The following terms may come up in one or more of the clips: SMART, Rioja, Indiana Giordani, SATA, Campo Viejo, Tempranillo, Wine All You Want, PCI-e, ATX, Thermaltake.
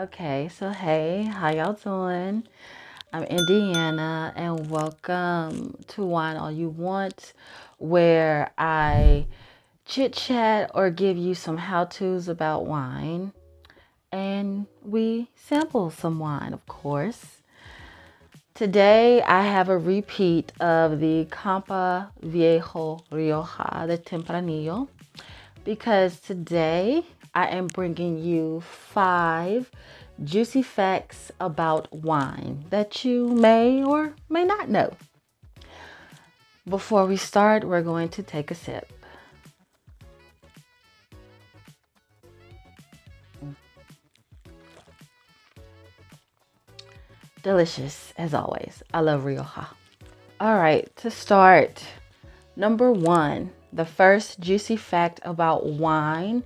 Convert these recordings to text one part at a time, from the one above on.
Okay, so hey, how y'all doing? I'm Indiana and welcome to Wine All You Want, where I chit chat or give you some how-tos about wine, and we sample some wine, of course. Today I have a repeat of the Campo Viejo Rioja, the Tempranillo, because today I am bringing you 5 juicy facts about wine that you may or may not know. Before we start, we're going to take a sip. Delicious, as always. I love Rioja. All right, to start, number 1, the first juicy fact about wine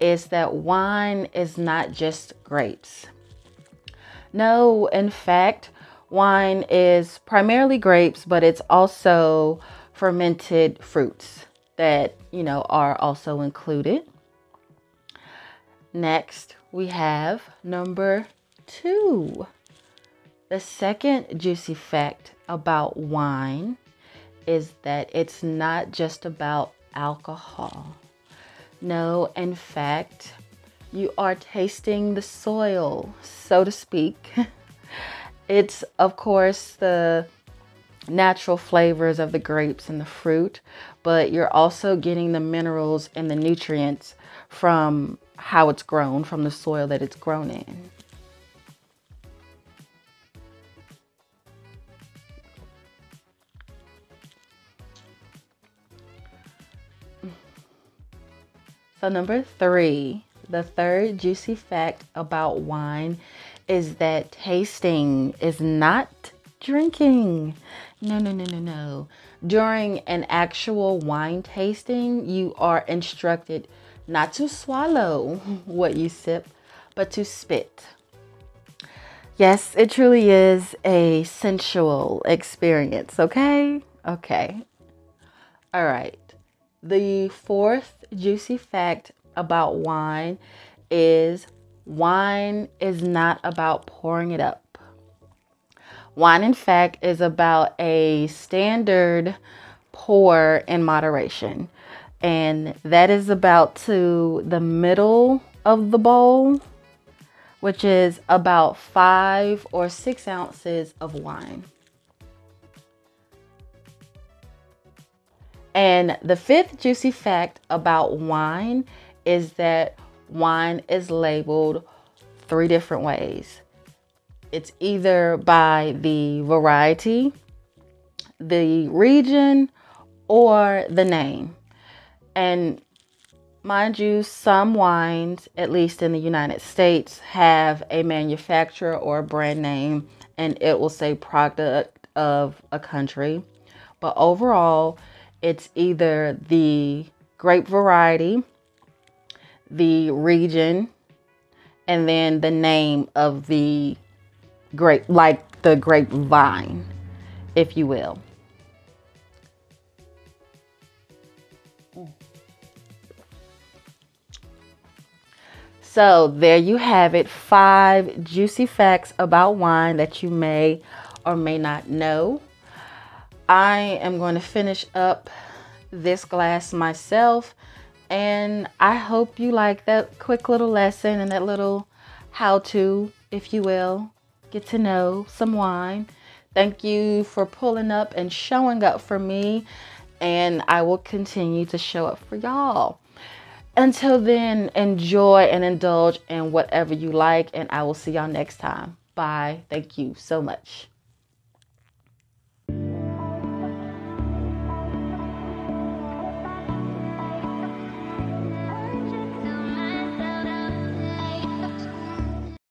is that wine is not just grapes. No, in fact, wine is primarily grapes, but it's also fermented fruits that, you know, are also included. Next, we have number 2. The second juicy fact about wine is that it's not just about alcohol. No, in fact, you are tasting the soil, so to speak. It's, of course, the natural flavors of the grapes and the fruit, but you're also getting the minerals and the nutrients from how it's grown, from the soil that it's grown in. So number 3, the third juicy fact about wine is that tasting is not drinking. No. During an actual wine tasting, you are instructed not to swallow what you sip, but to spit. Yes, it truly is a sensual experience, okay? Okay. All right. The fourth juicy fact about wine is not about pouring it up. Wine, in fact, is about a standard pour in moderation. And that is about to the middle of the bowl, which is about 5 or 6 ounces of wine. And the fifth juicy fact about wine is that wine is labeled 3 different ways. It's either by the variety, the region, or the name. And mind you, some wines, at least in the United States, have a manufacturer or a brand name, and it will say product of a country. But overall, it's either the grape variety, the region, and then the name of the grape, like the grapevine, if you will. So there you have it, 5 juicy facts about wine that you may or may not know. I am going to finish up this glass myself, and I hope you like that quick little lesson and that little how-to, if you will, get to know some wine. Thank you for pulling up and showing up for me, and I will continue to show up for y'all. Until then, enjoy and indulge in whatever you like, and I will see y'all next time. Bye. Thank you so much.